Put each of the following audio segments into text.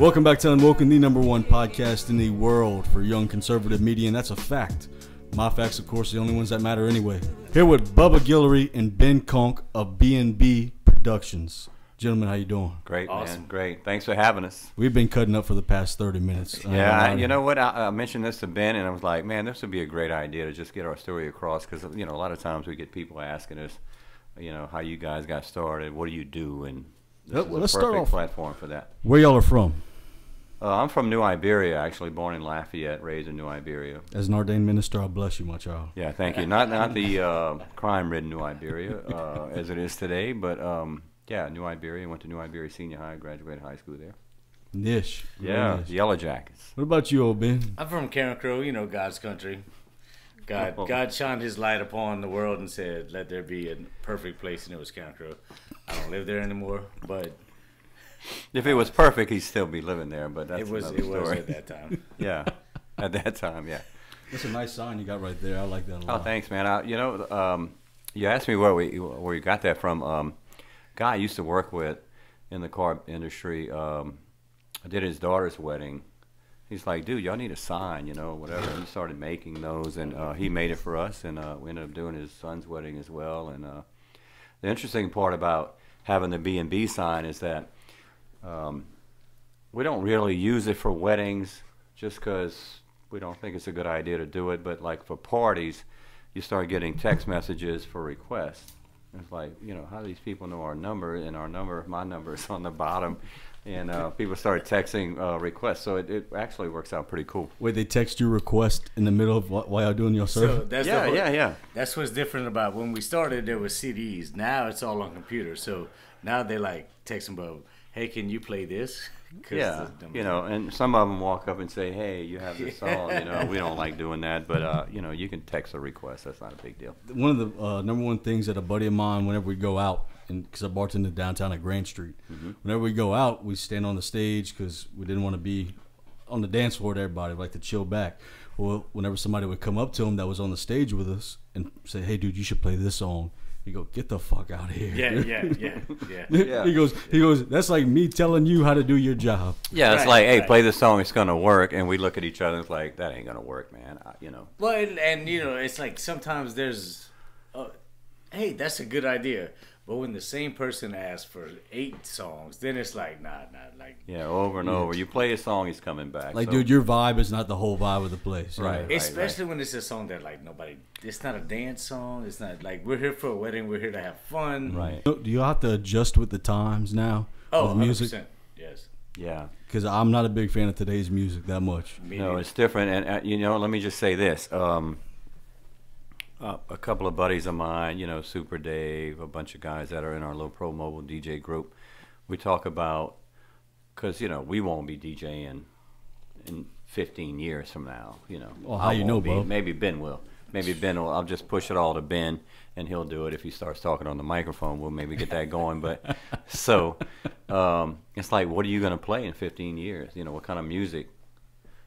Welcome back to Unwoken, the #1 podcast in the world for young conservative media, and that's a fact. My facts, of course, the only ones that matter anyway. Here with Bubba Guillory and Ben Conque of B&B Productions. Gentlemen, how you doing? Great, awesome. Man. Great. Thanks for having us. We've been cutting up for the past 30 minutes. Yeah, you know what? I mentioned this to Ben, and I was like, man, this would be a great idea to just get our story across because, you know, a lot of times we get people asking us, you know, how you guys got started, what do you do, and this is a perfect platform for that. Where y'all are from? I'm from New Iberia, actually born in Lafayette, raised in New Iberia. As an ordained minister, I bless you, my child. Yeah, thank you. Not the crime-ridden New Iberia as it is today, but yeah, New Iberia. Went to New Iberia Senior High, graduated high school there. Nish. Yeah, nice. Yellow Jackets. What about you, old Ben? I'm from Carencro, you know, God's country. God shined his light upon the world and said, let there be a perfect place, and it was Carencro. I don't live there anymore, but... if it was perfect, he'd still be living there, but that's another story. It was at that time. Yeah, at that time, yeah. That's a nice sign you got right there. I like that a lot. Oh, thanks, man. You know, you asked me where you got that from. Guy I used to work with in the car industry, I did his daughter's wedding. He's like, dude, y'all need a sign, you know, whatever. And he started making those, and he made it for us, and we ended up doing his son's wedding as well. And the interesting part about having the B&B sign is that we don't really use it for weddings just because we don't think it's a good idea to do it, but like for parties, you start getting text messages for requests. It's like, you know, how do these people know our number? And our number, my number is on the bottom, and people start texting requests. So it actually works out pretty cool. Wait, they text you request in the middle of while you're doing your service? So that's yeah. That's what's different about when we started, there was CDs. Now it's all on computers. So now they like text them about, hey, can you play this? Yeah, you know, and some of them walk up and say, hey, you have this song, you know, we don't like doing that, but, you know, you can text a request, that's not a big deal. One of the #1 things that a buddy of mine, whenever we go out, and because I bartended downtown at Grand Street, whenever we go out, we stand on the stage because we didn't want to be on the dance floor to everybody, like to chill back. Well, whenever somebody would come up to him that was on the stage with us and say, hey, dude, you should play this song. He goes, get the fuck out of here. Yeah. He goes, that's like me telling you how to do your job. Yeah, it's like, hey, play this song, it's going to work. And we look at each other and it's like, that ain't going to work, man, you know. Well, and, you know, it's like sometimes there's, hey, that's a good idea. But when the same person asks for 8 songs, then it's like, nah, like. Yeah, over and over. You play a song, he's coming back. Like, so. Dude, your vibe is not the whole vibe of the place. Right. Especially when it's a song that, like, nobody, it's not a dance song. It's not, like, we're here for a wedding. We're here to have fun. Right. Do you have to adjust with the times now? Oh, 100%. Yes. Yeah. Because I'm not a big fan of today's music that much. No, it's different. And, you know, let me just say this. A couple of buddies of mine, you know, Super Dave, a bunch of guys that are in our Low Pro Mobile DJ group, we talk about, because, you know, we won't be DJing in 15 years from now, you know. Well, how you know, Bo? Maybe Ben will. Maybe Ben will. I'll just push it all to Ben, and he'll do it. If he starts talking on the microphone, we'll maybe get that going. But so it's like, what are you going to play in 15 years? You know, what kind of music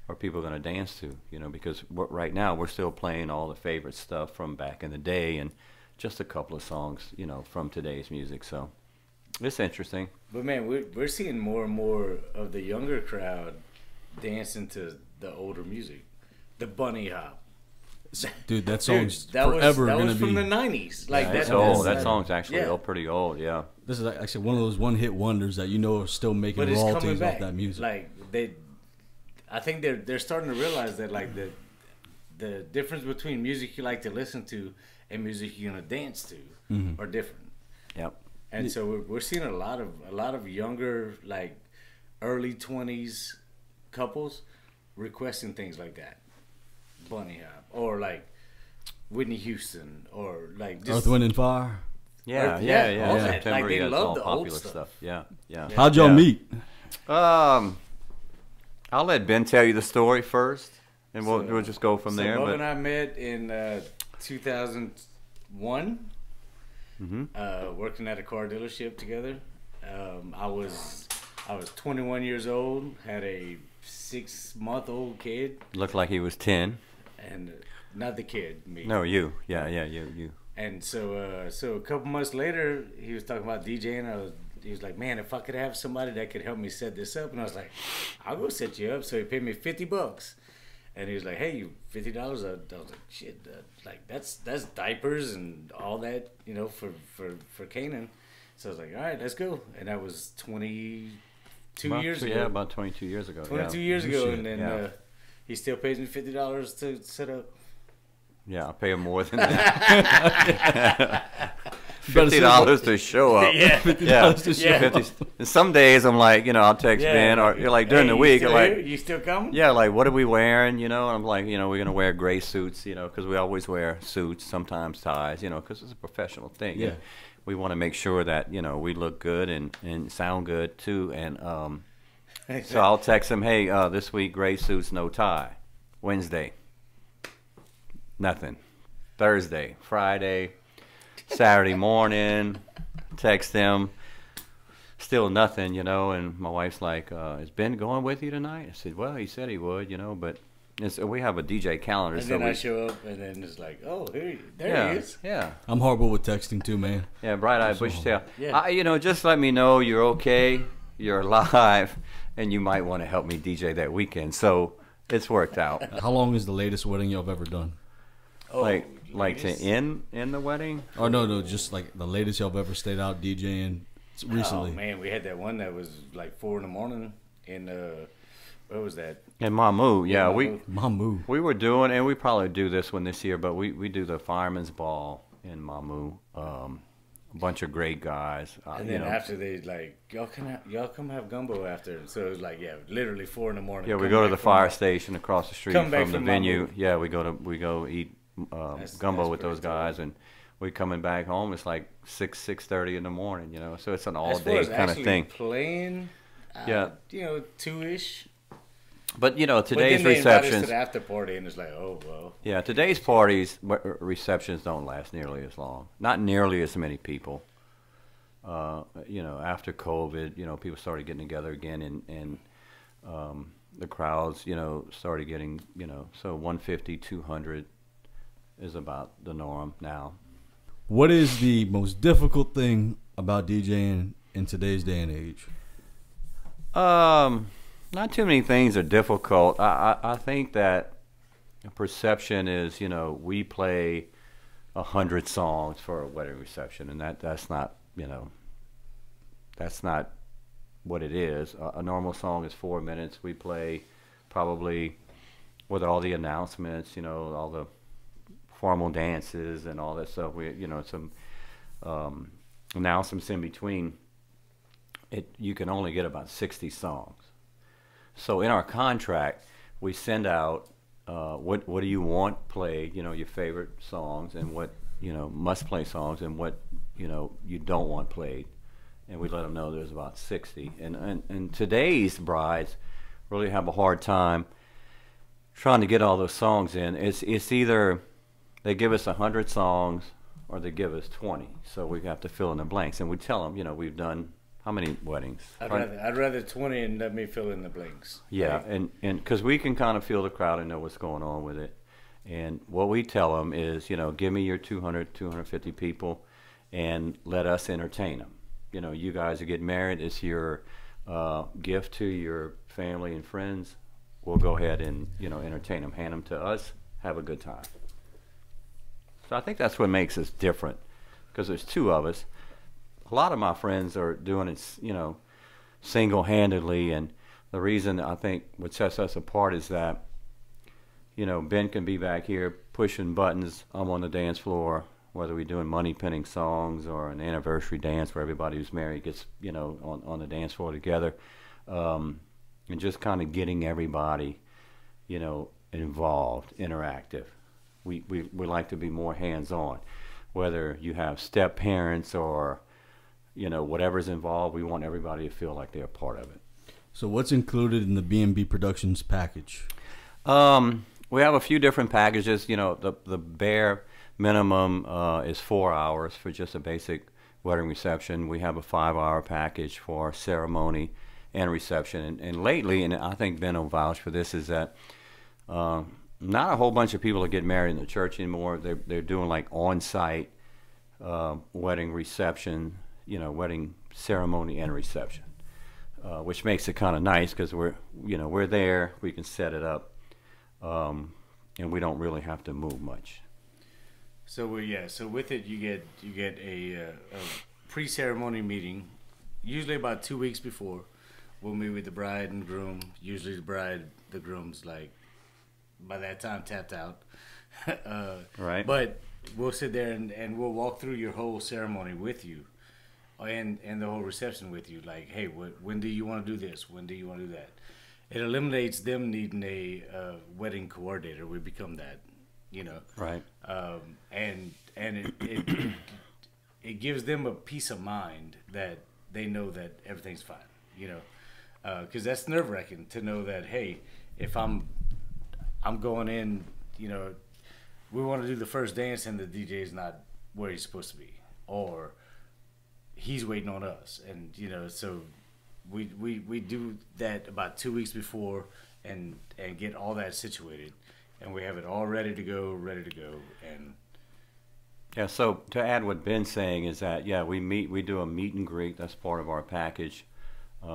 are people going to dance to, you know, because right now we're still playing all the favorite stuff from back in the day and just a couple of songs, you know, from today's music. So it's interesting. But, man, we're seeing more and more of the younger crowd dancing to the older music, the bunny hop. Dude, that song's forever going to be. That was from the 90s. Like, yeah, that song's actually pretty old, yeah. This is actually one of those one-hit wonders that you know are still making royalties off that music. Like, I think they're starting to realize that, like, the difference between music you like to listen to and music you're gonna dance to are different. Yep. And so we're seeing a lot of younger, like, early 20s couples requesting things like that, bunny hop or like Whitney Houston or like just Earth, Wind and Fire. Yeah, yeah. Like, they love the old stuff. Yeah. How'd y'all meet? I'll let Ben tell you the story first, and we'll just go from there. Bob and I met in 2001, working at a car dealership together. I was 21 years old, had a 6-month-old kid. Looked like he was 10. And not the kid, me. No, you. Yeah, you. And so a couple months later, he was talking about DJing. I was he was like, man, if I could have somebody that could help me set this up. And I was like, I'll go set you up. So he paid me $50. And he was like, hey, you $50? I was like, shit, like that's diapers and all that, you know, for Kanan. So I was like, all right, let's go. And that was 22 years ago. Yeah, about 22 years ago. 22 yeah. years ago. Shit. And then yeah. He still pays me $50 to set up. Yeah, I'll pay him more than that. $50 to show up. Yeah, $50 to show up. And some days I'm like, you know, I'll text Ben, or you're like during the week, you like, you still coming? Yeah, like what are we wearing? You know, I'm like, you know, we're gonna wear gray suits, you know, because we always wear suits, sometimes ties, you know, because it's a professional thing. Yeah, we want to make sure that you know we look good and sound good too. And so I'll text him, hey, this week gray suits, no tie. Wednesday, nothing. Thursday, Friday. Saturday morning, text them, still nothing, you know. And my wife's like, is Ben going with you tonight? I said, well, he said he would, you know, but it's, we have a DJ calendar. And so then I show up, and then it's like, oh, there he is. Yeah. I'm horrible with texting, too, man. Yeah, bright-eyed, bush-tail. Yeah. You know, just let me know you're okay, you're alive, and you might want to help me DJ that weekend. So it's worked out. How long is the latest wedding y'all have ever done? Oh. Like to end the wedding? Oh no, just like the latest y'all have ever stayed out DJing recently. Oh man, we had that one that was like 4 in the morning in what was that? In Mamou, yeah, we were doing, and we probably do this one this year, but we do the Fireman's Ball in Mamou. A bunch of great guys. And then you know, after they like, y'all come have gumbo after. So it was like, yeah, literally 4 in the morning. Yeah, we go to the fire station across the street from the venue. Mamou. Yeah, we go eat. Gumbo with those guys, and we coming back home. It's like 6:30 in the morning, you know. So it's an all day kind of thing. Playing, yeah, you know, 2-ish. But you know, today's receptions, the after party, and it's like, oh well. Yeah, today's parties receptions don't last nearly as long. Not nearly as many people. You know, after COVID, you know, people started getting together again, and the crowds, you know, started getting, you know, so 150, 200. Is about the norm now. What is the most difficult thing about DJing in today's day and age? Not too many things are difficult. I think that perception is, you know, we play 100 songs for a wedding reception, and that's not, you know, that's not what it is. A normal song is 4 minutes. We play probably with all the announcements, you know, all the formal dances and all that stuff. We, you know, some announcements in between. You can only get about 60 songs. So in our contract, we send out what do you want played? You know, your favorite songs and what you know must play songs and what you know you don't want played. And we let them know there's about 60. And today's brides really have a hard time trying to get all those songs in. It's either they give us 100 songs, or they give us 20. So we have to fill in the blanks, and we tell them, you know, we've done how many weddings? I'd rather 20 and let me fill in the blanks. Yeah, right? and because we can kind of feel the crowd and know what's going on with it. And what we tell them is, you know, give me your 200, 250 people, and let us entertain them. You know, you guys are getting married. It's your gift to your family and friends. We'll go ahead and you know entertain them, hand them to us, have a good time. So I think that's what makes us different, because there's two of us. A lot of my friends are doing it, you know, single-handedly, and the reason I think what sets us apart is that, you know, Ben can be back here pushing buttons. I'm on the dance floor, whether we're doing money-pinning songs or an anniversary dance where everybody who's married gets, you know, on the dance floor together, and just kind of getting everybody, you know, involved, interactive. We like to be more hands-on, whether you have step-parents or, you know, whatever's involved. We want everybody to feel like they're a part of it. So what's included in the B&B Productions package? We have a few different packages. You know, the bare minimum is 4 hours for just a basic wedding reception. We have a 5-hour package for ceremony and reception. And lately, and I think Ben will vouch for this, is that not a whole bunch of people are getting married in the church anymore. They're doing like on-site wedding reception you know, wedding ceremony and reception, which makes it kind of nice because we're, you know, we're there, we can set it up, and we don't really have to move much. So yeah, so with it you get a pre-ceremony meeting, usually about 2 weeks before. We'll meet with the bride and groom. Usually the groom's like by that time tapped out. Right. But we'll sit there and we'll walk through your whole ceremony with you, and the whole reception with you. Like, hey, when do you want to do this? When do you want to do that? It eliminates them needing a wedding coordinator. We become that, you know. Right. And it gives them a peace of mind that they know that everything's fine, you know. Because that's nerve-wracking to know that, hey, if I'm going in, you know, we want to do the first dance and the DJ's not where he's supposed to be, or he's waiting on us, and you know, so we do that about 2 weeks before and get all that situated, and we have it all ready to go. And yeah, so to add what Ben's saying is that, yeah, we do a meet and greet. That's part of our package.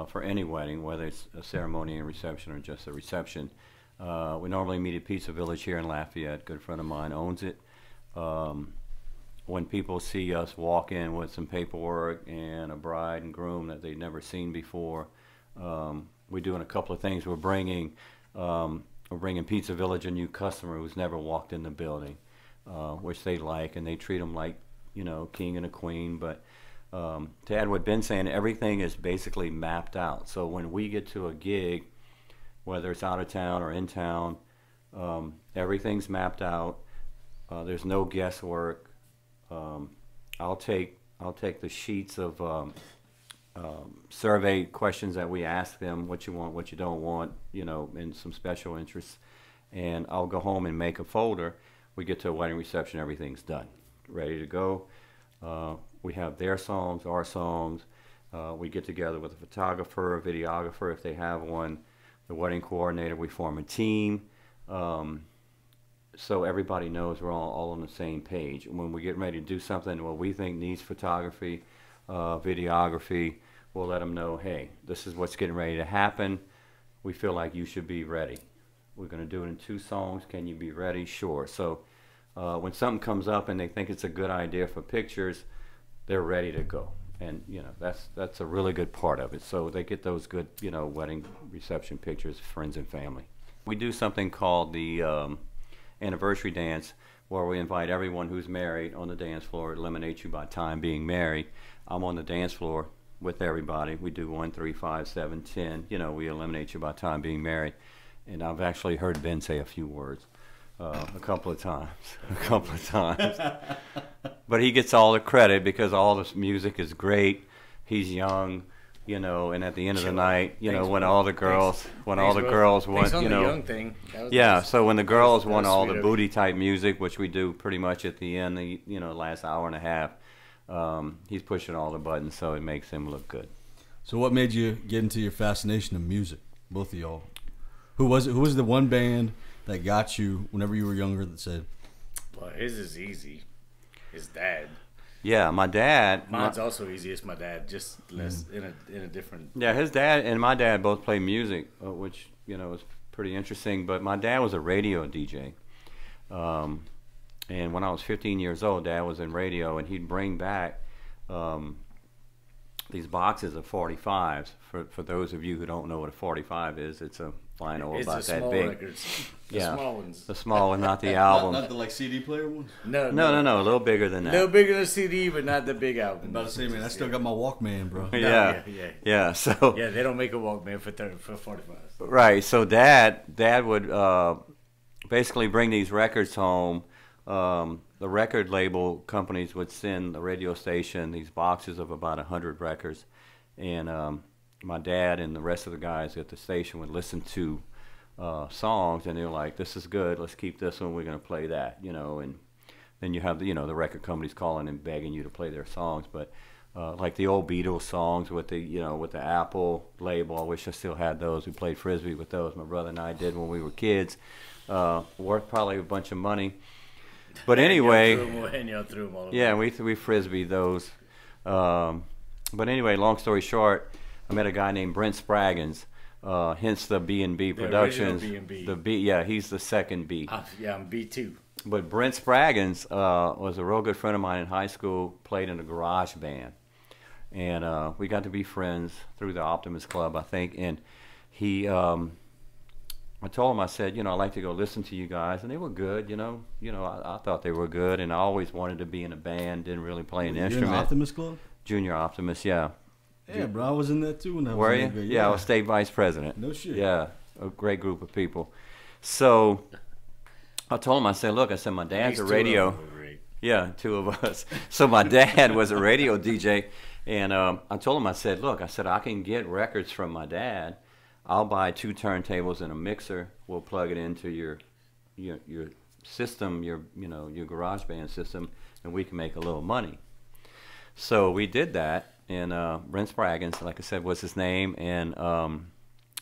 For any wedding, whether it's a ceremony and reception or just a reception. We normally meet at Pizza Village here in Lafayette. A good friend of mine owns it. When people see us walk in with some paperwork and a bride and groom that they've never seen before, we're doing a couple of things. We're bringing Pizza Village a new customer who's never walked in the building, which they like, and they treat them like, you know, king and a queen. But to add what Ben's saying, everything is basically mapped out. So when we get to a gig, whether it's out of town or in town, everything's mapped out. There's no guesswork. I'll take the sheets of survey questions that we ask them, what you want, what you don't want, you know, and some special interests, and I'll go home and make a folder. We get to a wedding reception, everything's done, ready to go. We have their songs, our songs. We get together with a photographer, a videographer if they have one, the wedding coordinator. We form a team. So everybody knows we're all on the same page. And when we get ready to do something, well, we think needs photography, videography, we'll let them know, hey, this is what's getting ready to happen. We feel like you should be ready. We're going to do it in 2 songs. Can you be ready? Sure. So when something comes up and they think it's a good idea for pictures, they're ready to go, and you know that's a really good part of it. So they get those good, you know, wedding reception pictures, friends and family. We do something called the anniversary dance, where we invite everyone who's married on the dance floor. It eliminates you by time being married. I'm on the dance floor with everybody. We do 1, 3, 5, 7, 10. You know, we eliminate you by time being married. And I've actually heard Ben say a few words. A couple of times, but he gets all the credit because all this music is great. He's young, you know, and at the end of the night, you know, when all the girls, won, you know, young thing. Yeah. So when the girls want all the booty type music, which we do pretty much at the end, the, you know, last hour and a half, he's pushing all the buttons, so it makes him look good. So what made you get into your fascination of music, both of y'all? Who was it? Who was the one band that got you whenever you were younger that said, well, his is easy. His dad. Yeah, my dad. Mine's also easy. It's my dad, just less in a different. Yeah, his dad and my dad both play music, which, you know, is pretty interesting. But my dad was a radio DJ, and when I was 15 years old, Dad was in radio, and he'd bring back these boxes of 45s. For those of you who don't know what a 45 is, it's a flying over about that big. Records. Yeah, small ones. The small one, not the album. Not the like CD player ones? No. A little bigger than that. A little bigger than a CD, but not the big album. About to say, man, I still got my Walkman, bro. No, yeah. So yeah, they don't make a Walkman for 45. Right. So Dad would basically bring these records home. The record label companies would send the radio station these boxes of about 100 records, and my dad and the rest of the guys at the station would listen to songs, and they were like, this is good, let's keep this one, we're going to play that, you know. And then you have the, you know, the record companies calling and begging you to play their songs, but like the old Beatles songs with the, you know, with the Apple label, I wish I still had those. We played Frisbee with those, my brother and I did when we were kids, worth probably a bunch of money, but anyway, and y'all threw them all away. Yeah, we Frisbeed those. But anyway, long story short, I met a guy named Brent Spraggins, hence the B&B Productions. B&B. The B, yeah, he's the second B. Yeah, I'm B2. But Brent Spraggins was a real good friend of mine in high school, played in a garage band. And we got to be friends through the Optimist Club, I think. And he, I told him, I said, you know, I like to go listen to you guys. And they were good, you know. You know, I thought they were good. And I always wanted to be in a band, didn't really play an instrument. Junior Optimist Club? Junior Optimist, yeah. Yeah, bro, I was in that too when I was younger. Yeah, yeah, I was state vice president. No shit. Yeah, a great group of people. So I told him, I said, look, I said, my dad's a radio. Yeah, two of us. So my dad was a radio DJ. And I told him, I said, look, I said, I can get records from my dad. I'll buy two turntables and a mixer. We'll plug it into your system, your garage band system, and we can make a little money. So we did that. And Brent Spraggins, like I said, was his name. And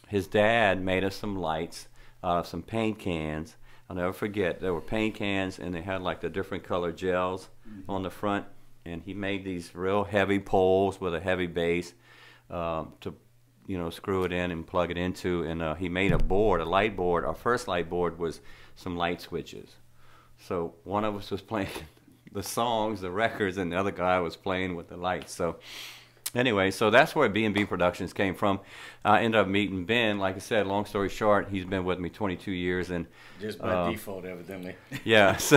his dad made us some lights out of some paint cans. I'll never forget. There were paint cans, and they had like the different color gels on the front. And he made these real heavy poles with a heavy base to, you know, screw it in and plug it into. And he made a board, a light board. Our first light board was some light switches. So one of us was playing the songs, the records, and the other guy was playing with the lights. So anyway, so that's where B&B Productions came from. I ended up meeting Ben. Like I said, long story short, he's been with me 22 years. And just by default, evidently. Yeah, so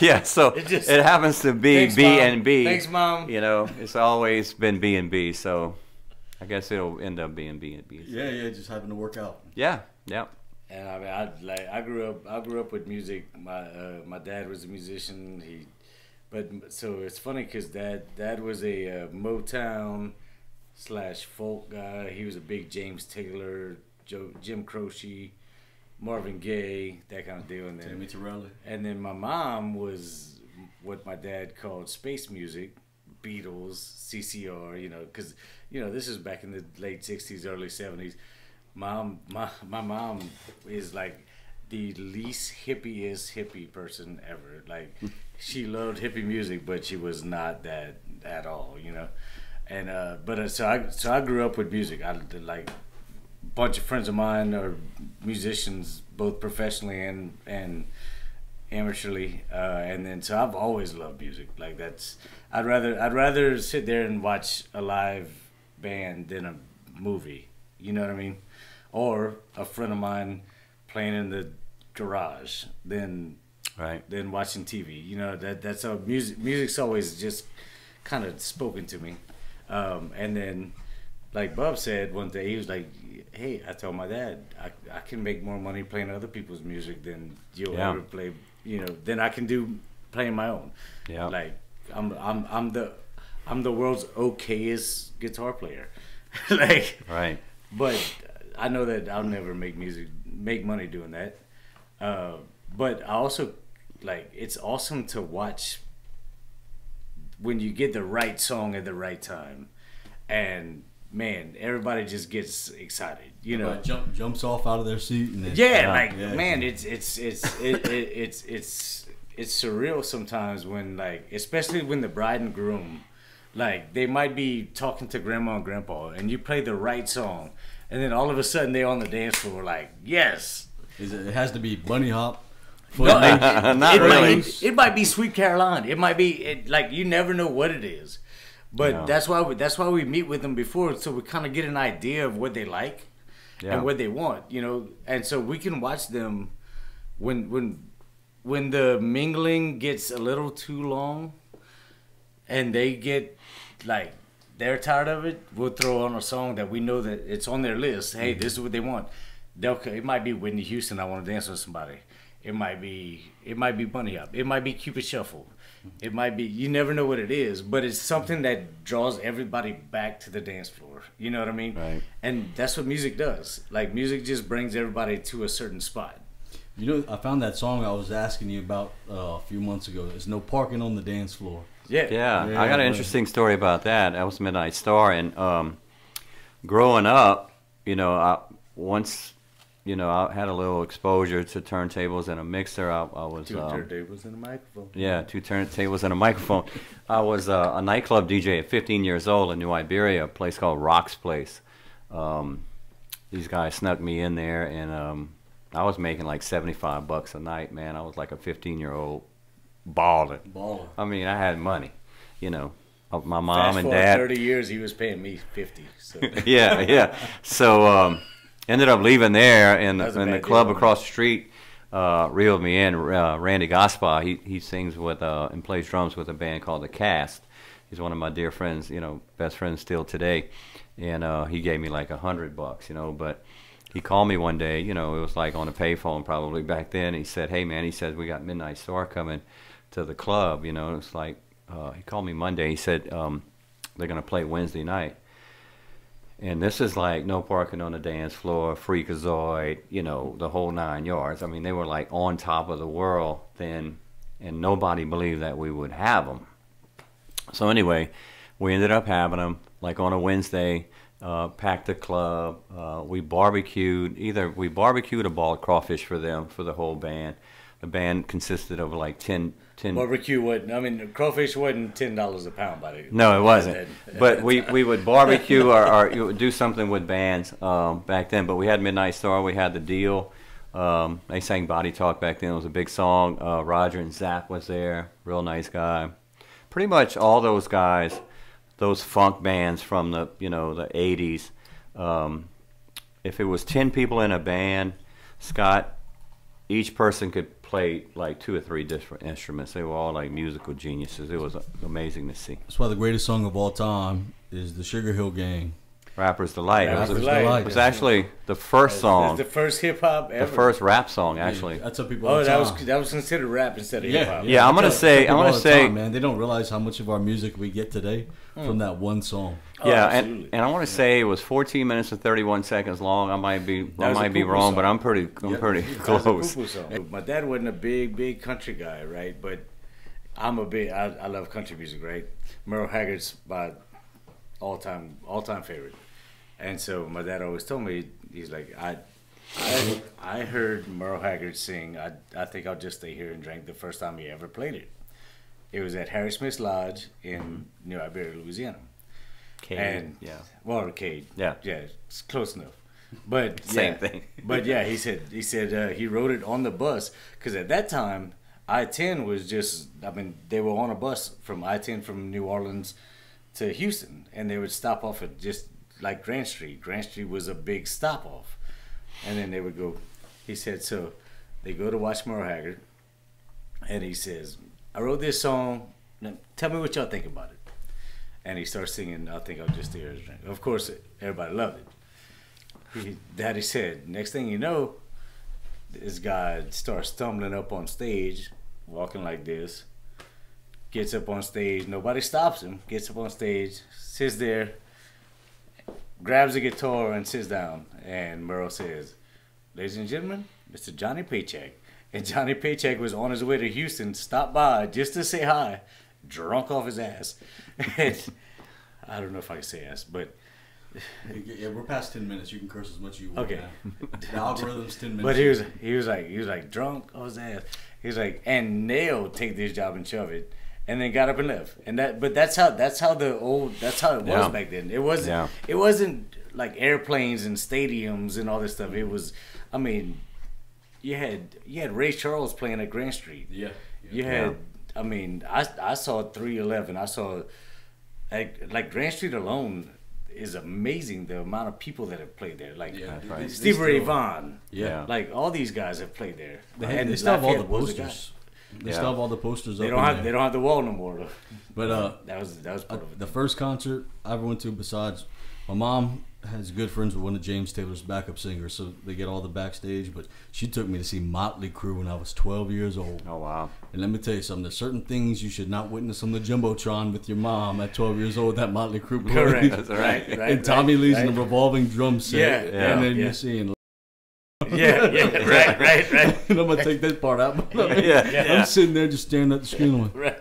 yeah, so it happens to be B&B. Thanks, Mom. You know, it's always been B&B, so I guess it'll end up being B&B. Yeah, yeah, just having to work out. Yeah, yeah. And I mean, I grew up with music. My dad was a musician. But so it's funny because dad was a Motown/folk guy. He was a big James Taylor, Jim Croce, Marvin Gaye, that kind of deal. And then Timmy Terrell. And then my mom was what my dad called space music. Beatles, CCR, you know, because, you know, this is back in the late 60s, early 70s. My mom is like the least hippiest hippie person ever. Like, she loved hippie music, but she was not that at all, you know. And so I grew up with music. I did, like, a bunch of friends of mine are musicians, both professionally and amateurly, and then so I've always loved music. Like, that's I'd rather sit there and watch a live band than a movie, you know what I mean, or a friend of mine playing in the garage than watching TV, you know. That's how music's always just kind of spoken to me. And then, like Bob said one day, he was like, hey, I told my dad, I can make more money playing other people's music than you'll ever play, you know, than I can do playing my own. Yeah. Like, I'm the world's okayest guitar player. Like, right. But I know that I'll never make money doing that. But I also, like, it's awesome to watch when you get the right song at the right time. And man, everybody just gets excited, you know. Everybody jumps off out of their seat, and man, it's surreal sometimes when, like, especially when the bride and groom, like, they might be talking to grandma and grandpa, and you play the right song, and then all of a sudden they're on the dance floor, like, yes. It has to be bunny hop. It might be Sweet Caroline. It might be like, you never know what it is. But that's why we meet with them before, so we kind of get an idea of what they like and what they want, you know. And so we can watch them when the mingling gets a little too long and they get, like, they're tired of it, we'll throw on a song that we know that it's on their list. Hey, this is what they want. It might be Whitney Houston, I Want to Dance with Somebody. It might be Bunny Hop. It might be Cupid Shuffle. It might be, you never know what it is, but it's something that draws everybody back to the dance floor. You know what I mean? Right. And that's what music does. Like, music just brings everybody to a certain spot. You know, I found that song I was asking you about a few months ago. There's no parking on the dance floor. Yeah. Yeah. I got an interesting story about that. That was Midnight Star. And growing up, you know, once you know, I had a little exposure to turntables and a mixer. I was two turntables and a microphone. Yeah, two turntables and a microphone. I was a nightclub DJ at 15 years old in New Iberia, a place called Rock's Place. These guys snuck me in there, and I was making like 75 bucks a night, man. I was like a 15-year-old balling. I mean, I had money, you know. My mom and dad. 30 years, he was paying me 50. So. Yeah, yeah. So ended up leaving there, and the club across the street reeled me in. Randy Gaspard, he sings with and plays drums with a band called The Cast. He's one of my dear friends, you know, best friends still today. And he gave me like $100, you know. But he called me one day, you know, it was like on a payphone probably back then. He said, "Hey man," he said, "we got Midnight Star coming to the club," you know. It's like. He called me Monday. He said, they're going to play Wednesday night. And this is like no parking on the dance floor, Freakazoid, you know, the whole 9 yards. I mean, they were like on top of the world then, and nobody believed that we would have them. So anyway, we ended up having them like on a Wednesday, packed the club. We barbecued, we barbecued a ball of crawfish for them, for the whole band. The band consisted of like 10. Barbecue wasn't, I mean, crawfish wasn't $10 a pound, buddy. No, it wasn't. But we would barbecue or do something with bands back then. But we had Midnight Star. We had The Deal. They sang Body Talk back then. It was a big song. Roger and Zap was there. Real nice guy. Pretty much all those guys, those funk bands from the, you know, the 80s. If it was 10 people in a band, Scott, each person could played like 2 or 3 different instruments. They were all like musical geniuses. It was amazing to see. That's why the greatest song of all time is the Sugar Hill Gang. Rapper's Delight. It was actually the first song. It's the first hip hop ever. The first rap song, actually. Yeah, that's what people. Oh, that was considered rap instead of hip hop. Yeah, I'm gonna say, man, they don't realize how much of our music we get today from that one song. Oh, yeah, and I want to say it was 14 minutes and 31 seconds long. I might be wrong, but I'm pretty close. My dad wasn't a big country guy, right? But I love country music, right? Merle Haggard's my all-time favorite. And so my dad always told me, he's like, I heard Merle Haggard sing, I think I'll just stay here and drink, the first time he ever played it. It was at Harry Smith's Lodge in New Iberia, Louisiana. And yeah. Well, Cade. Yeah. Yeah, it's close enough. But same thing. But yeah, he said he wrote it on the bus, because at that time I-10 was just, I mean, they were on a bus from I-10 from New Orleans to Houston, and they would stop off at just like Grand Street. Grand Street was a big stop off, and then they would go. He said, so they go to watch Merle Haggard, and he says, "I wrote this song. Now, tell me what y'all think about it." And he starts singing, "I think I'll just stay here and drink." Of course, everybody loved it. Daddy said, next thing you know, this guy starts stumbling up on stage, walking like this. Gets up on stage, nobody stops him. Gets up on stage, sits there, grabs a guitar and sits down. And Merle says, "Ladies and gentlemen, Mr. Johnny Paycheck." And Johnny Paycheck was on his way to Houston, stopped by just to say hi, drunk off his ass. And I don't know if I can say ass, but. Yeah, we're past 10 minutes. You can curse as much as you want. Okay. The algorithm's 10 minutes. But he was like drunk off his ass. He was like, and they'll take this job and shove it. And then got up and left, and that's how it was back then. It wasn't like airplanes and stadiums and all this stuff. It was, I mean, you had Ray Charles playing at Grand Street. Yeah, yeah. I mean, I saw 311. I saw like Grand Street alone is amazing. The amount of people that have played there, like Steve Ray Vaughan. Yeah, like all these guys have played there. They still have all the posters. They still have all the posters up. They don't have the wall no more though. But that was part of it. The first concert I ever went to, besides, my mom has good friends with one of James Taylor's backup singers, so they get all the backstage. But she took me to see Motley Crue when I was 12 years old. Oh wow! And let me tell you something. There's certain things you should not witness on the jumbotron with your mom at 12 years old. That Motley Crue play. Correct. That's right. And Tommy Lee's in the revolving drum set. Yeah. And then you're seeing. Yeah, right. And I'm gonna take that part out. I'm sitting there just staring at the screen. Like,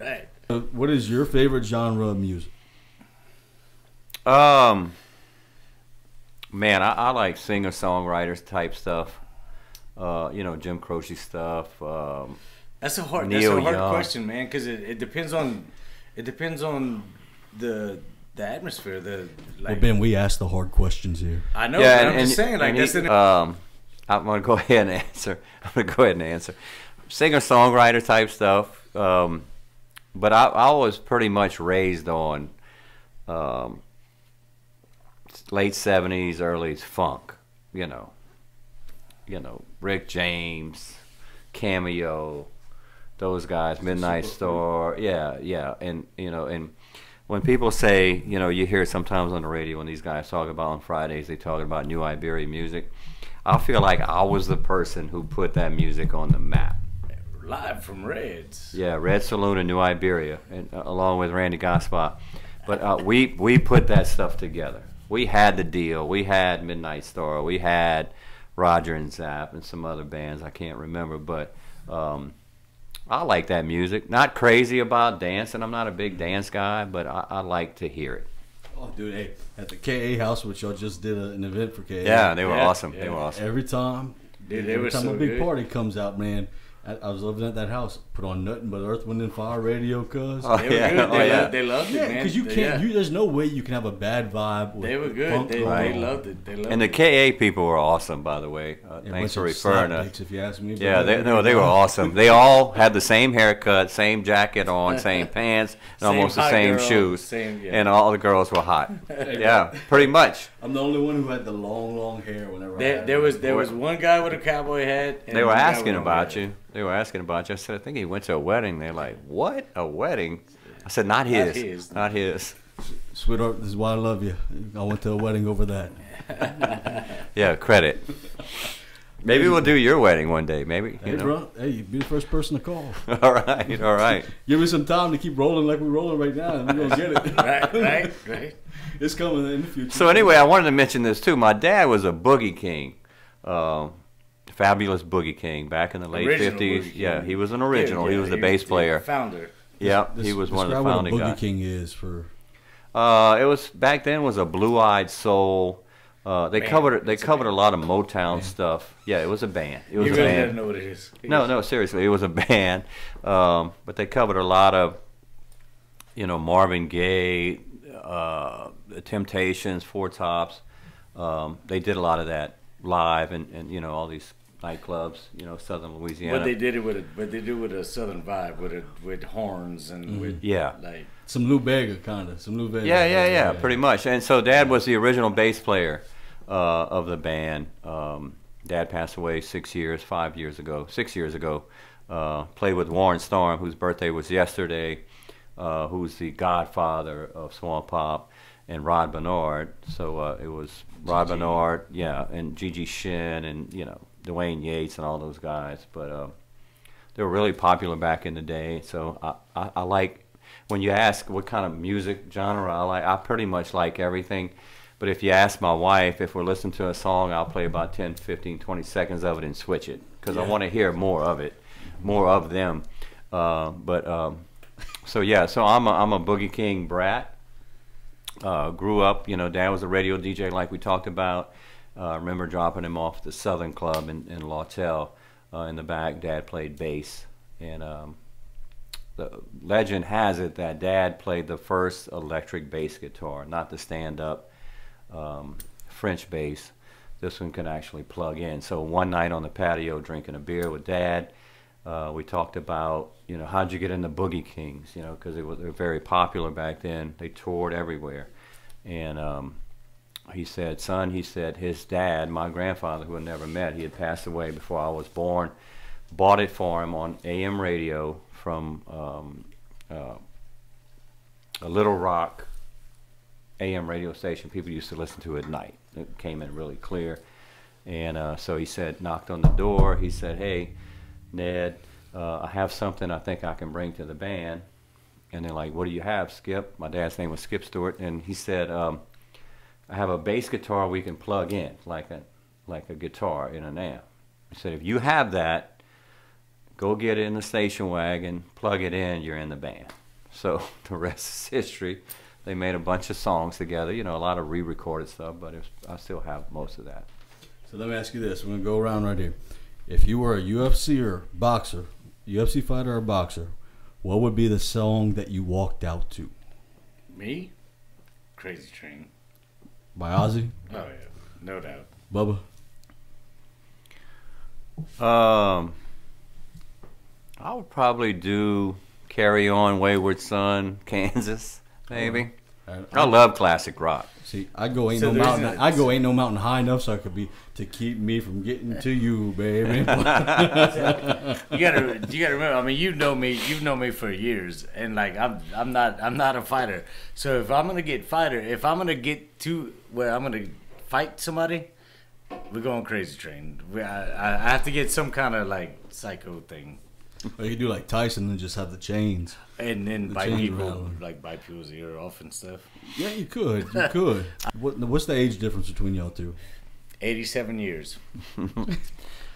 right. What is your favorite genre of music? Man, I like singer-songwriters type stuff. You know, Jim Croce stuff. That's a hard question, man, because it depends on the atmosphere. Well, Ben, we ask the hard questions here. I know. Yeah, and I'm just saying, like, that's I'm gonna go ahead and answer. Singer-songwriter type stuff. But I was pretty much raised on late 70s, early funk, you know, Rick James, Cameo, those guys, Midnight Star, yeah, and you know, and when people say, you know, you hear sometimes on the radio when these guys talk about on Fridays, they talk about New Iberia music. I feel like I was the person who put that music on the map. Live from Reds. Yeah, Red Saloon in New Iberia, and along with Randy Gaspard. But we put that stuff together. We had The Deal. We had Midnight Star. We had Roger and Zap and some other bands I can't remember. But I like that music. Not crazy about dancing. I'm not a big dance guy, but I like to hear it. Oh, dude, hey, at the KA house, which y'all just did an event for KA. Yeah, they were awesome. Yeah. They were awesome. Every time, dude, every time a big party comes out, man. I was living at that house. Put on nothing but Earth, Wind, and Fire radio, cuz. Oh, they loved it, man. Because you can't. There's no way you can have a bad vibe. With, they were good. They loved it. They loved it. And the KA people were awesome, by the way. Thanks for referring us. If you ask me. Yeah, they were awesome. They all had the same haircut, same jacket on, same pants, and almost the same shoes. And all the girls were hot. Yeah, pretty much. I'm the only one who had the long, long hair. Whenever there was one guy with a cowboy hat. They were asking about you. I said, I think he went to a wedding. They're like, what? A wedding? I said, not his. Not his. Sweetheart, this is why I love you. I went to a wedding over that. Yeah, credit. Maybe we'll do your wedding one day. Maybe. Hey, bro. Hey, you'd be the first person to call. All right. All right. Give me some time to keep rolling like we're rolling right now, and we're going to get it. Right. It's coming in the future. So anyway, I wanted to mention this, too. My dad was a Boogie King. Fabulous Boogie King back in the late 50s. Yeah, he was an original. Yeah, he was the bass player. The founder. Yeah, he was one of the founding guys. What a Boogie King is for? It was back then was a blue-eyed soul. They covered a lot of Motown stuff. Yeah, it was a band. It was a band. You really know what it is. No, seriously, it was a band. But they covered a lot of, you know, Marvin Gaye, The Temptations, Four Tops. They did a lot of that live, and you know, all these nightclubs, you know, Southern Louisiana. But they did it with a, Southern vibe, with horns and with like some Lou Bega kind of, yeah, pretty much. And so Dad was the original bass player of the band. Dad passed away 6 years ago. Played with Warren Storm, whose birthday was yesterday, who's the godfather of Swamp Pop, and Rod Bernard. So it was Rod Bernard, yeah, and Gigi Shin, and you know, Dwayne Yates and all those guys. But they were really popular back in the day. So I like, when you ask what kind of music genre I like, I pretty much like everything. But if you ask my wife, if we're listening to a song, I'll play about 10, 15, 20 seconds of it and switch it, because I want to hear more of it, more of them. So yeah, so I'm a Boogie King brat. Grew up, you know, Dad was a radio DJ like we talked about. I remember dropping him off at the Southern Club in Lautel in the back. Dad played bass. And the legend has it that Dad played the first electric bass guitar, not the stand-up French bass. This one could actually plug in. So one night on the patio drinking a beer with Dad, we talked about, you know, how'd you get into Boogie Kings, you know, because they were very popular back then. They toured everywhere. And he said, son, he said, his dad, my grandfather, who I never met, he had passed away before I was born, bought it for him on AM radio from a Little Rock AM radio station. People used to listen to it at night. It came in really clear. And so he said, knocked on the door. He said, hey, Ned, I have something I think I can bring to the band. And they're like, what do you have, Skip? My dad's name was Skip Stewart. And he said, I have a bass guitar we can plug in, like a guitar in an amp. He said, if you have that, go get it in the station wagon, plug it in, you're in the band. So the rest is history. They made a bunch of songs together, you know, a lot of re-recorded stuff, but it was, I still have most of that. So let me ask you this. We're going to go around right here. If you were a UFC fighter or boxer, what would be the song that you walked out to? Me? Crazy Train. By Ozzy? Oh, yeah. No doubt. Bubba? I would probably do Carry On, Wayward Son, Kansas, maybe. I love classic rock. See, I go ain't so no mountain. I go ain't no mountain high enough so I could be to keep me from getting to you, baby. you gotta remember. I mean, you've known me for years, and like I'm not a fighter. So if I'm gonna get fighter, if I'm gonna get to where I'm gonna fight somebody, we're going Crazy Train. I have to get some kind of like psycho thing. Or you do like Tyson and just have the chains. And then bite people's ear off and stuff. Yeah, you could. You could. What's the age difference between y'all two? 87 years.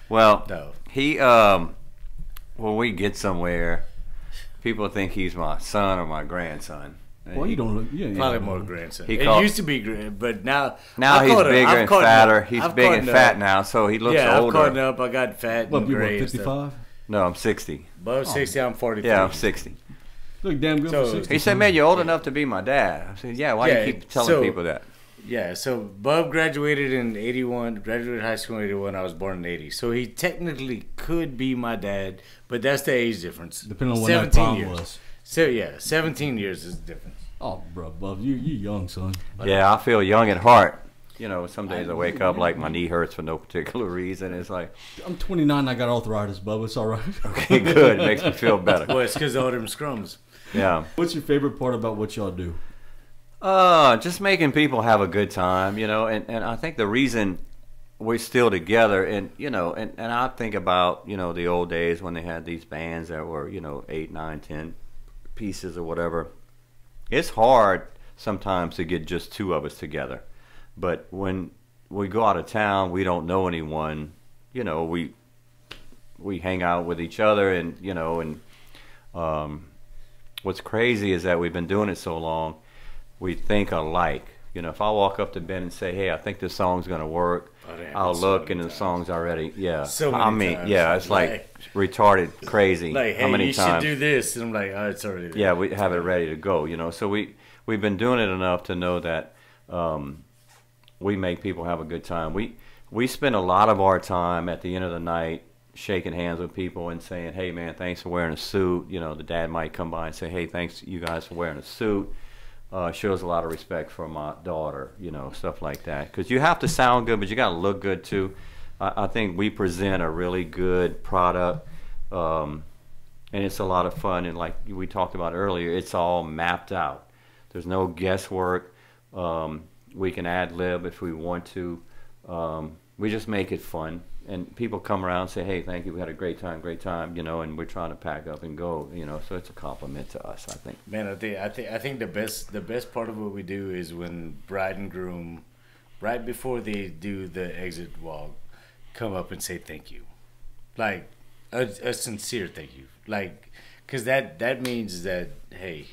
Well, no. He, when we get somewhere, people think he's my son or my grandson. Well, you don't. Yeah, probably more grandson. It used to be, but now he's bigger and fatter. He's big and fat now, so he looks older. Yeah, I've caught up. I got fat and gray. 55? No, I'm 60. Above 60, I'm 43. Yeah, I'm 60. Look damn good for 60. He said, "Man, you're old enough to be my dad." I said, "Yeah, why do you keep telling people that?" Yeah, so Bub graduated in 81, graduated high school in 81. I was born in 80. So he technically could be my dad, but that's the age difference. Depending on what that problem was. So yeah, 17 years is the difference. Oh, bro, Bub, you young, son. Yeah, I feel young at heart. You know, some days I wake up like my knee hurts for no particular reason. It's like I'm 29 and I got arthritis, Bub. It's all right. Okay, good. It makes me feel better. Well, it's because of all them scrums. Yeah. What's your favorite part about what y'all do? Just making people have a good time, you know. And I think the reason we're still together, and you know, and I think about, you know, the old days when they had these bands that were, you know, 8, 9, 10 pieces or whatever. It's hard sometimes to get just two of us together. But when we go out of town, we don't know anyone, you know, we hang out with each other, and, you know, and what's crazy is that we've been doing it so long, we think alike. You know, if I walk up to Ben and say, "Hey, I think this song's going to work," I'll look and the song's already, yeah. So many times. Yeah, it's like retarded, crazy. Like, hey, how many times? You should do this. And I'm like, oh, it's already there. Yeah, we have it ready to go, you know. So we've been doing it enough to know that we make people have a good time. We spend a lot of our time at the end of the night shaking hands with people and saying, "Hey, man, thanks for wearing a suit." You know, the dad might come by and say, "Hey, thanks you guys for wearing a suit." Shows a lot of respect for my daughter, you know, stuff like that. Because you have to sound good, but you got to look good too. I think we present a really good product, and it's a lot of fun. And like we talked about earlier, it's all mapped out. There's no guesswork. We can ad-lib if we want to. We just make it fun. And people come around and say, "Hey, thank you, we had a great time," you know, and we're trying to pack up and go, you know, so it's a compliment to us, I think. Man, I think the best part of what we do is when bride and groom, right before they do the exit walk, come up and say thank you. Like, a sincere thank you. Like, because that means that, hey,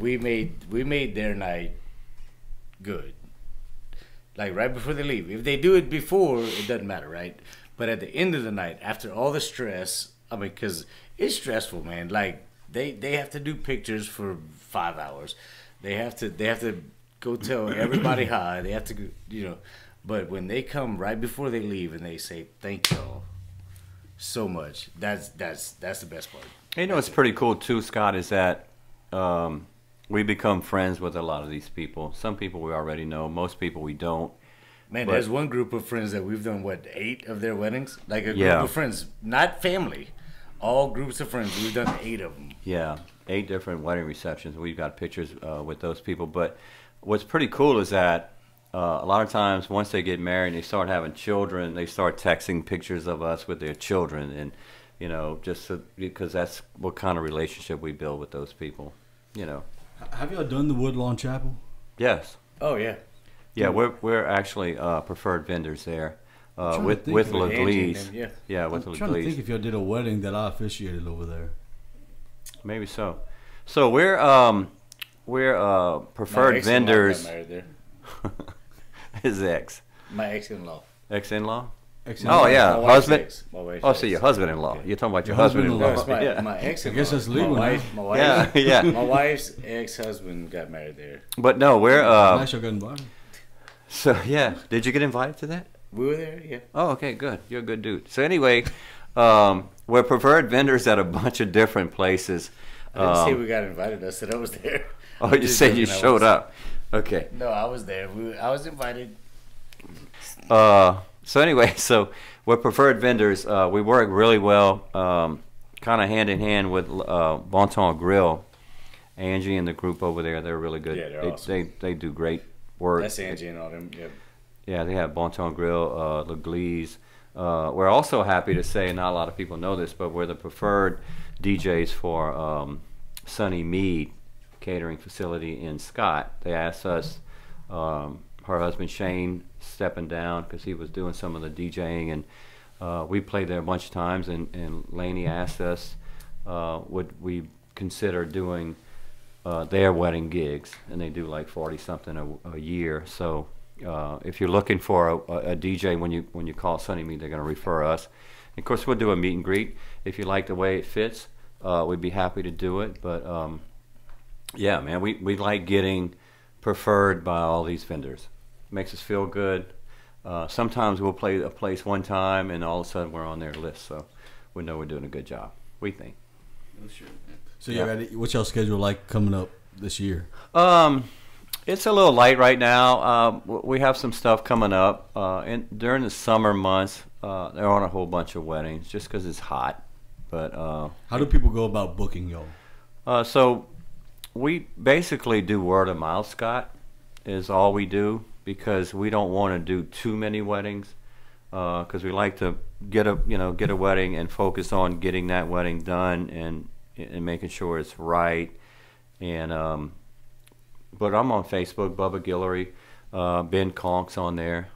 we made their night good. Like right before they leave. If they do it before, it doesn't matter, right? But at the end of the night, after all the stress, I mean, because it's stressful, man. Like they have to do pictures for 5 hours. They have to go tell everybody hi. They have to, you know. But when they come right before they leave and they say thank y'all so much, that's the best part. You know, it's pretty cool too, Scott. Is that we become friends with a lot of these people. Some people we already know. Most people we don't. Man, there's one group of friends that we've done, what, 8 of their weddings? Like a group of friends, not family. All groups of friends. We've done 8 of them. Yeah, 8 different wedding receptions. We've got pictures with those people. But what's pretty cool is that a lot of times once they get married and they start having children, they start texting pictures of us with their children. And, you know, just so, because that's what kind of relationship we build with those people, you know. Have y'all done the Woodlawn Chapel? Yes. Oh yeah. Yeah, we're actually preferred vendors there with LeGlees. Yeah. Yeah, with LeGlees. I'm trying to think if y'all did a wedding that I officiated over there. Maybe so. So we're We're preferred vendors. His ex. My ex-in-law. Ex-in-law? Oh, yeah. Husband? Oh, so your husband-in-law. You're talking about your husband-in-law. My ex-in-law. I guess that's legal. My wife's ex-husband got married there. But no, we're... I sure got invited. So, yeah. Did you get invited to that? We were there, yeah. Oh, okay, good. You're a good dude. So, anyway, we're preferred vendors at a bunch of different places. I didn't say we got invited. I said I was there. Oh, you said you showed up. Okay. No, I was there. I was invited. So anyway, so we're preferred vendors. We work really well, kind of hand in hand with Bonton Grill. Angie and the group over there, they're really good. Yeah, they're awesome. They do great work. That's Angie and all them. Yeah. Yeah, they have Bonton Grill, Le Glees. We're also happy to say, not a lot of people know this, but we're the preferred DJs for Sunny Mead catering facility in Scott. They asked us, her husband Shane stepping down because he was doing some of the DJing, and we played there a bunch of times, and Lainey asked us would we consider doing their wedding gigs, and they do like 40 something a year. So if you're looking for a DJ, when you call Sunny Mead, they're going to refer us, and of course we'll do a meet and greet. If you like the way it fits, we'd be happy to do it, but yeah, man, we like getting preferred by all these vendors. Makes us feel good. Sometimes we'll play a place one time, and all of a sudden we're on their list, so we know we're doing a good job, we think. Sure. So yeah, what's y'all schedule like coming up this year? It's a little light right now. We have some stuff coming up, and during the summer months, there aren't a whole bunch of weddings just because it's hot. But how do people go about booking y'all? So we basically do word of mouth, Scott, is all we do, because we don't want to do too many weddings, because we like to get a wedding and focus on getting that wedding done and making sure it's right. And but I'm on Facebook, Bubba Guillory, Ben Conque's on there.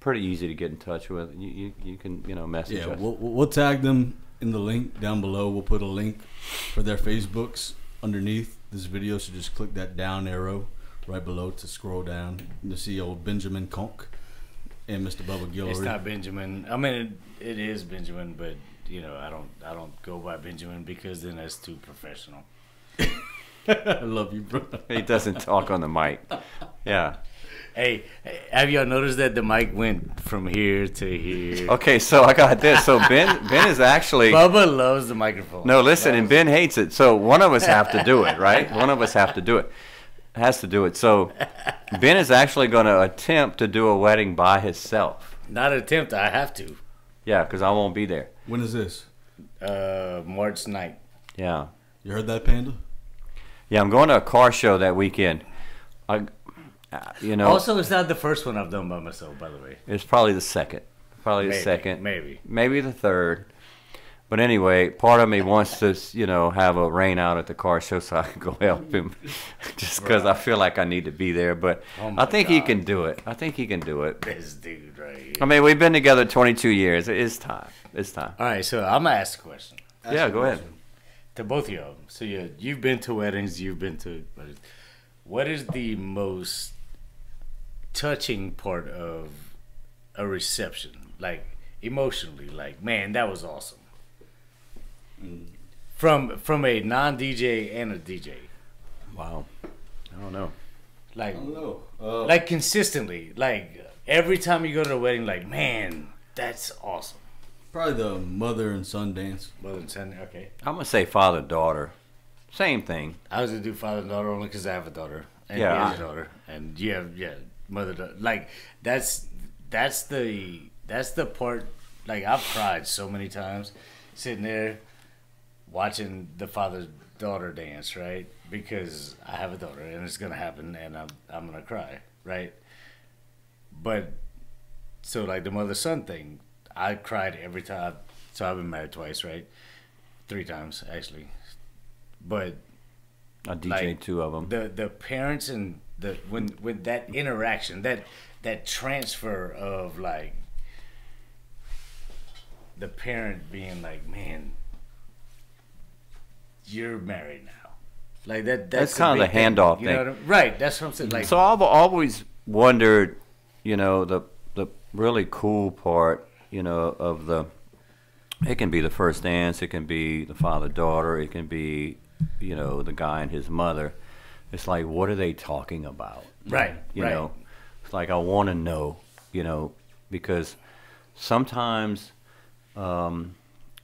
Pretty easy to get in touch with. You can message us. Yeah, we'll tag them in the link down below. We'll put a link for their Facebooks underneath this video, so just click that down arrow right below to scroll down. You'll see old Benjamin Conque and Mr. Bubba Guillory. It's not Benjamin. I mean, it is Benjamin, but I don't go by Benjamin, because then that's too professional. I love you, bro. He doesn't talk on the mic. Yeah. Hey, have y'all noticed that the mic went from here to here? Okay, so I got this. So Ben is actually... Bubba loves the microphone. No, listen, and Ben hates it. So one of us have to do it, right? One of us have to do it. Has to do it. So Ben is actually going to attempt to do a wedding by himself. Not attempt. I have to. Yeah, because I won't be there. When is this? March 9th. Yeah. You heard that, Panda? Yeah, I'm going to a car show that weekend. Also, it's not the first one I've done by myself, by the way. It's probably the second. Probably the second. Maybe. Maybe the third. But anyway, part of me wants to, have a rain out at the car show so I can go help him, just because I feel like I need to be there. But I think he can do it. I think he can do it. This dude right here. I mean, we've been together 22 years. It's time. It's time. All right, so I'm going to ask a question. Yeah, go ahead. To both of y'all. So you've been to weddings. You've been to weddings. What is the most touching part of a reception? Like, emotionally, like, man, that was awesome. From a non-DJ and a DJ. Wow. I don't know. Like, I don't know. Like, consistently. Like, every time you go to a wedding, like, man, that's awesome. Probably the mother and son dance. Mother and son, okay. I'm going to say father-daughter. Same thing. I was going to do father-daughter only because I have a daughter. And yeah. He has a daughter. And you have, yeah, mother-daughter. Like, that's the part, like, I've cried so many times sitting there watching the father-daughter dance, right? Because I have a daughter, and it's gonna happen, and I'm gonna cry, right? But so, like, the mother-son thing, I cried every time. So I've been married twice, right? 3 times actually. But I DJ'd like, 2 of them. The parents and the when that interaction, that transfer of, like, the parent being like, man, you're married now. Like that's kind of the handoff thing. You know what I mean? Right, that's what I'm saying. Like, so I've always wondered, you know, the really cool part, you know, of the, it can be the first dance, it can be the father-daughter, it can be, you know, the guy and his mother. It's like, what are they talking about? Right, you know, it's like, I want to know, you know, because sometimes, you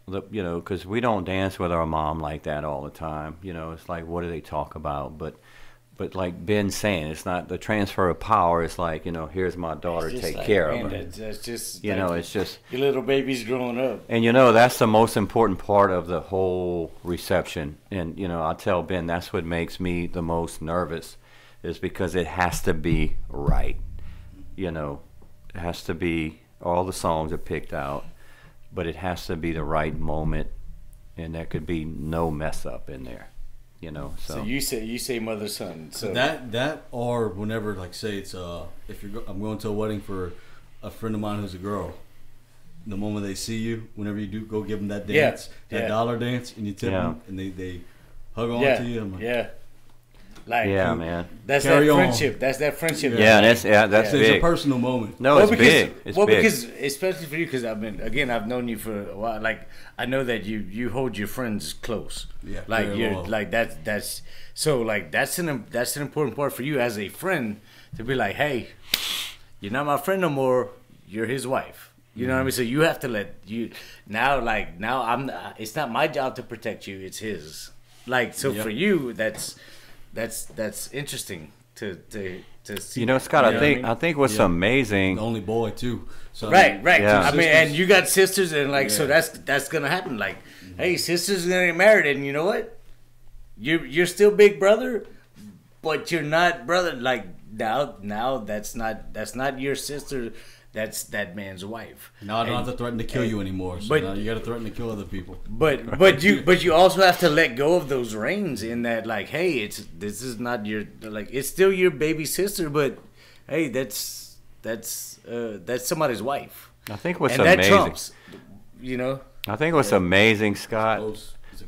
know, because we don't dance with our mom like that all the time. You know, it's like, what do they talk about? But like Ben's saying, it's not the transfer of power. It's like, you know, here's my daughter, take care of her. It's just, you know, it's just your little baby's growing up. And you know, that's the most important part of the whole reception. And you know, I tell Ben that's what makes me the most nervous, is because it has to be right. You know, it has to be, all the songs are picked out, but it has to be the right moment, and there could be no mess up in there, you know. So you say mother son. So that or whenever, like, say it's if you're I'm going to a wedding for a friend of mine who's a girl. The moment they see you, whenever you do go give them that dance, that dollar dance, and you tip them, and they hug on to you. I'm like, yeah, man. That's that friendship. That's that friendship. Yeah, that's big. It's a personal moment. No, it's big. It's big. Well, because especially for you, because I've been, again, I've known you for a while. Like, I know that you hold your friends close. Yeah. Like you're like that's so like that's an important part for you as a friend to be like, hey, you're not my friend no more. You're his wife. You know what I mean? So you have to let you now. Like now, I'm. It's not my job to protect you. It's his. Like so for you, that's interesting to see. You know, Scott, I think what's amazing. The only boy too. So right. Yeah. I mean, and you got sisters, and like so that's gonna happen. Like, hey, sisters are gonna get married, and you know what? You're still big brother, but you're not brother. Like now that's not your sister. That's that man's wife. No, I don't have to threaten to kill you anymore. So but, now you got to threaten to kill other people. But you also have to let go of those reins. In that, like, hey, this is not your, like, it's still your baby sister, but hey, that's somebody's wife. I think what's amazing, that trumps, you know. I think what's amazing, Scott,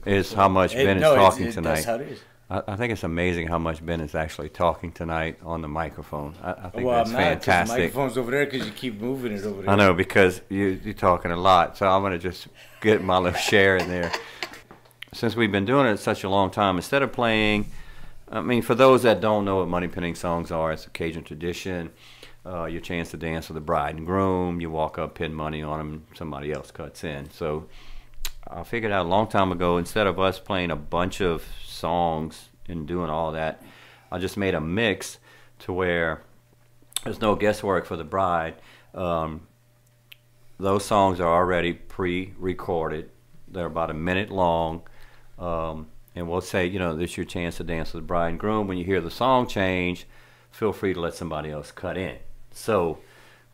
is how much Ben is talking tonight. That's how it is. I think it's amazing how much Ben is actually talking tonight on the microphone. I think that's fantastic. The microphone's over there because you keep moving it over there. I know, because you're talking a lot, so I'm going to just get my little share in there. Since we've been doing it such a long time, instead of playing, I mean, for those that don't know what money-pinning songs are, it's a Cajun tradition, your chance to dance with the bride and groom. You walk up, pin money on them, somebody else cuts in. So I figured out a long time ago, instead of us playing a bunch of songs and doing all that, I just made a mix to where there's no guesswork for the bride. Those songs are already pre-recorded. They're about a minute long, and we'll say, you know, this is your chance to dance with the bride and groom. When you hear the song change, feel free to let somebody else cut in. So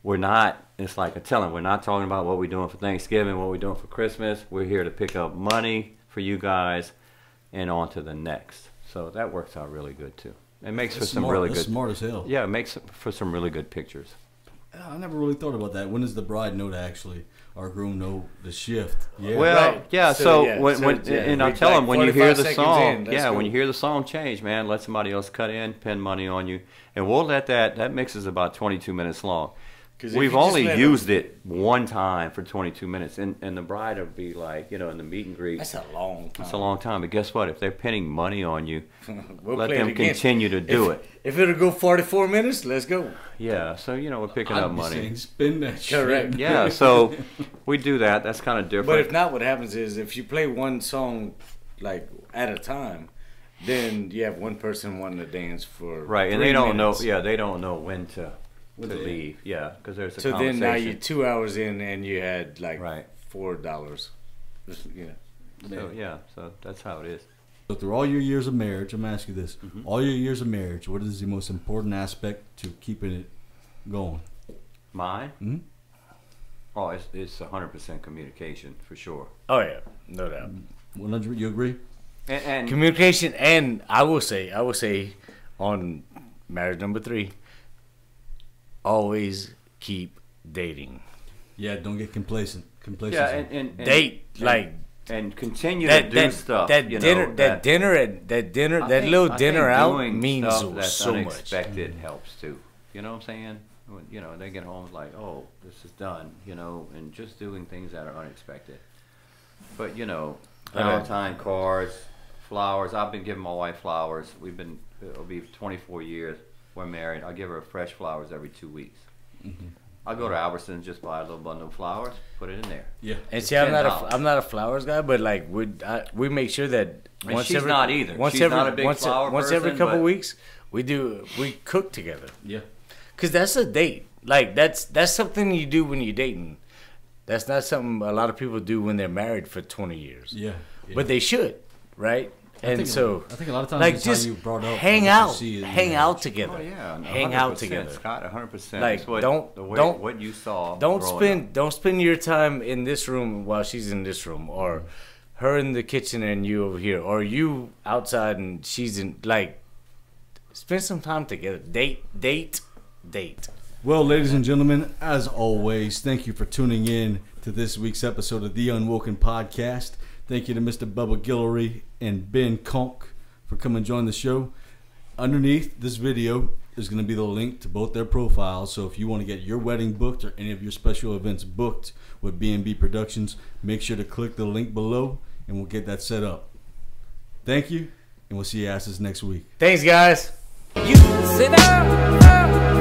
we're not, it's like I tell them, we're not talking about what we're doing for Thanksgiving, what we're doing for Christmas. We're here to pick up money for you guys and on to the next. So that works out really good too. It makes for some really good. That's smart as hell. Yeah, it makes for some really good pictures. I never really thought about that. When does the bride know to actually, or groom know the shift? Yeah. Well, yeah. So when I tell them, when you hear the song, when you hear the song change, man, let somebody else cut in, pin money on you, and we'll let that mix is about 22 minutes long. We've only used it one time for 22 minutes, and the bride will be like, you know, in the meet and greet. That's a long time. It's a long time, but guess what? If they're pinning money on you, let them continue to do it. If it'll go 44 minutes, let's go. Yeah, so, you know, we're picking up money. I'm saying spin that shit. Correct. Yeah, so we do that. That's kind of different. But if not, what happens is if you play one song, like, at a time, then you have one person wanting to dance for 3 minutes. Right, and they don't know. Yeah, they don't know when to. To leave, yeah, because there's a conversation. So then now you're 2 hours in, and you had like $4. Yeah. So yeah, so that's how it is. So through all your years of marriage, I'm gonna ask you this: all your years of marriage, what is the most important aspect to keeping it going? Mine? Oh, it's 100% communication for sure. Oh yeah, no doubt. 100. You agree? And communication, and I will say, on marriage number 3. Always keep dating. Yeah, don't get complacent. Yeah, and date, like and continue to do stuff. That dinner out means so much. Helps too. You know what I'm saying? When, you know, they get home like, oh, this is done. You know, and just doing things that are unexpected. But you know, Valentine cards, flowers. I've been giving my wife flowers. We've been. It'll be 24 years we're married. I give her fresh flowers every 2 weeks. Mm-hmm. I go to Albertsons, just buy a little bundle of flowers, put it in there. Yeah, and see, I'm not a flowers guy, but like we make sure that once every couple weeks we cook together. Yeah, because that's a date. Like that's something you do when you're dating. That's not something a lot of people do when they're married for 20 years. Yeah, yeah. But they should, right? I think a lot of times, like, just hang out together. Oh, yeah, hang out together. Scott, 100%. Like, what you saw. Don't spend your time in this room while she's in this room, or her in the kitchen and you over here, or you outside and she's in. Like, spend some time together. Date. Well, ladies and gentlemen, as always, thank you for tuning in to this week's episode of the Unwoken Podcast. Thank you to Mr. Bubba Guillory and Ben Conque for coming and joining the show. Underneath this video is going to be the link to both their profiles. So if you want to get your wedding booked or any of your special events booked with B&B Productions, make sure to click the link below and we'll get that set up. Thank you, and we'll see you asses next week. Thanks, guys. You sit down.